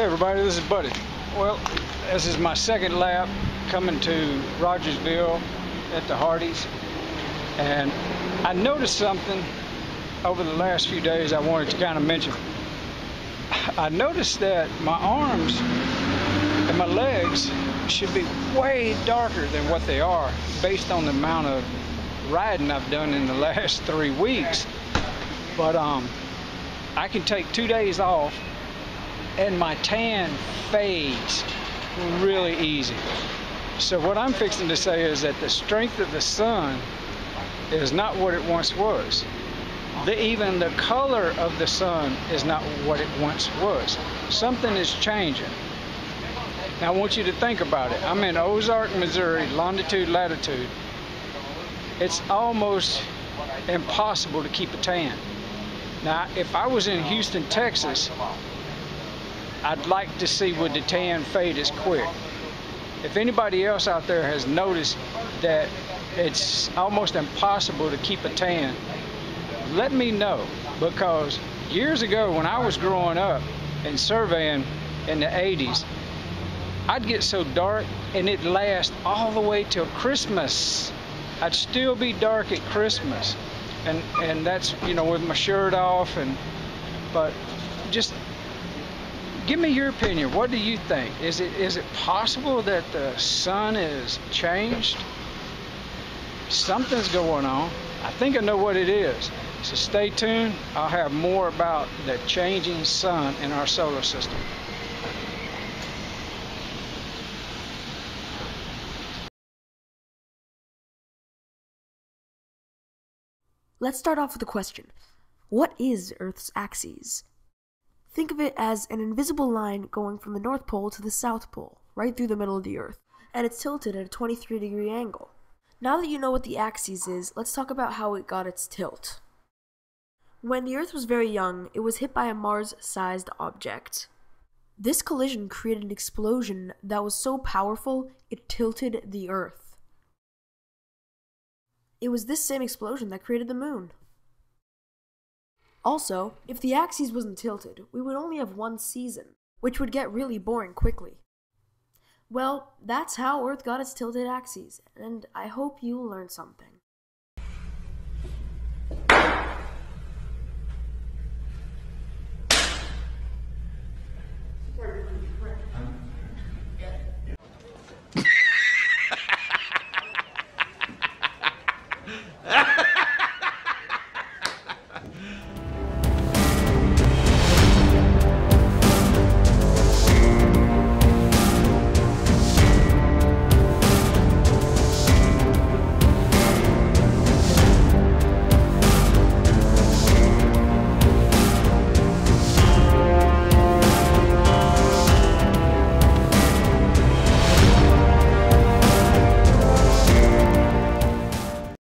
Hey everybody, this is Buddy. Well, this is my second lap coming to Rogersville at the Hardys, and I noticed something over the last few days I wanted to kind of mention. I noticed that my arms and my legs should be way darker than what they are based on the amount of riding I've done in the last 3 weeks. But I can take 2 days off and my tan fades really easy. So what I'm fixing to say is that the strength of the sun is not what it once was. Even the color of the sun is not what it once was. Something is changing. Now I want you to think about it. I'm in Ozark, Missouri, longitude, latitude. It's almost impossible to keep a tan. Now, if I was in Houston, Texas, I'd like to see would the tan fade as quick. If anybody else out there has noticed that it's almost impossible to keep a tan, let me know, because years ago when I was growing up and surveying in the 80s, I'd get so dark and it'd last all the way till Christmas. I'd still be dark at Christmas. And that's, you know, with my shirt off. But just give me your opinion. What do you think? Is it possible that the sun is changed? Something's going on. I think I know what it is. So stay tuned. I'll have more about the changing sun in our solar system. Let's start off with a question. What is Earth's axis? Think of it as an invisible line going from the North Pole to the South Pole, right through the middle of the Earth, and it's tilted at a 23-degree angle. Now that you know what the axis is, let's talk about how it got its tilt. When the Earth was very young, it was hit by a Mars-sized object. This collision created an explosion that was so powerful, it tilted the Earth. It was this same explosion that created the Moon. Also, if the axis wasn't tilted, we would only have one season, which would get really boring quickly. Well, that's how Earth got its tilted axis, and I hope you learned something.